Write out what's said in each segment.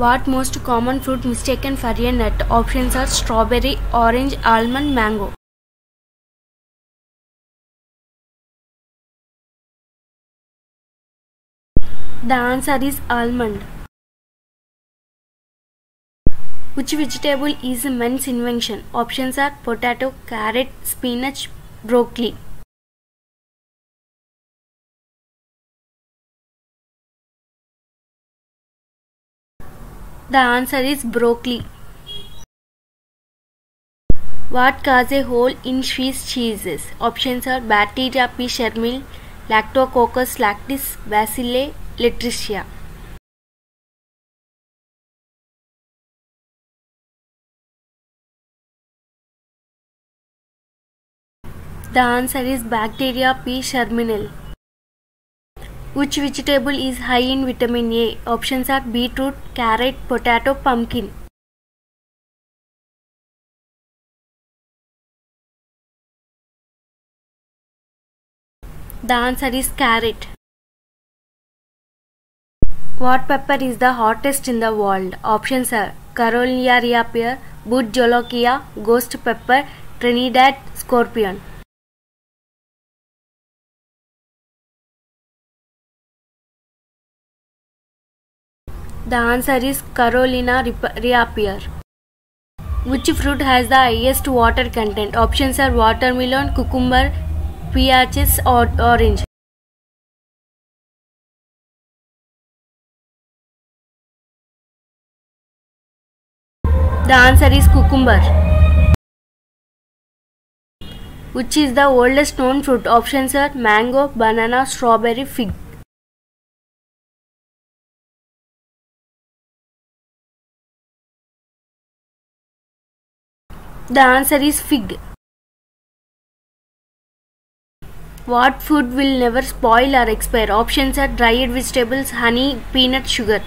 What most common fruit mistaken for a nut? Options are strawberry, orange, almond, mango. The answer is almond. Which vegetable is a man's invention? Options are potato, carrot, spinach, broccoli. The answer is broccoli. What causes a hole in Swiss cheeses? Options are bacteria, Escherichia coli, Lactococcus lactis, Bacillus Listeria. The answer is bacteria P. germinal. Which vegetable is high in vitamin A? Options are beetroot, carrot, potato, pumpkin. The answer is carrot. What pepper is the hottest in the world? Options are Carolia pear, bud jolokia, ghost pepper, Trinidad scorpion. The answer is Carolina reappear. Which fruit has the highest water content? Options are watermelon, cucumber, peaches, or orange. The answer is cucumber. Which is the oldest known fruit? Options are mango, banana, strawberry, fig. The answer is fig. What food will never spoil or expire? Options are dried vegetables, honey, peanut, sugar.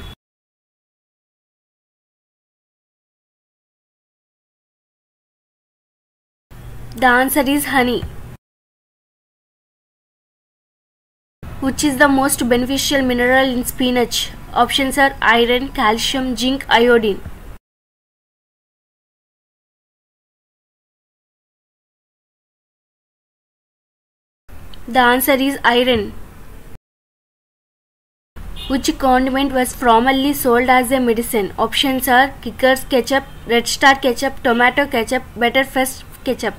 The answer is honey. Which is the most beneficial mineral in spinach? Options are iron, calcium, zinc, iodine. The answer is iron. Which condiment was formerly sold as a medicine? Options are Kickers ketchup, Red Star ketchup, tomato ketchup, Butterfest ketchup.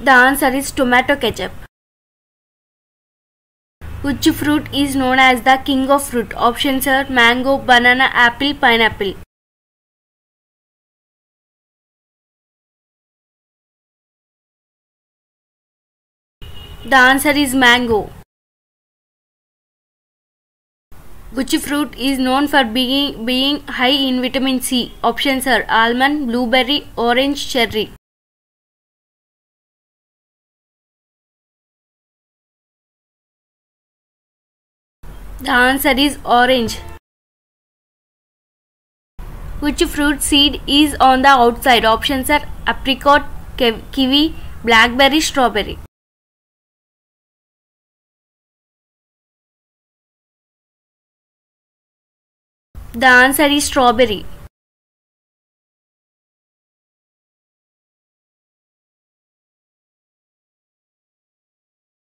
The answer is tomato ketchup. Which fruit is known as the king of fruit? Options are mango, banana, apple, pineapple. The answer is mango. Which fruit is known for being high in vitamin C? Options are almond, blueberry, orange, cherry. The answer is orange. Which fruit seed is on the outside? Options are apricot, kiwi, blackberry, strawberry. The answer is strawberry.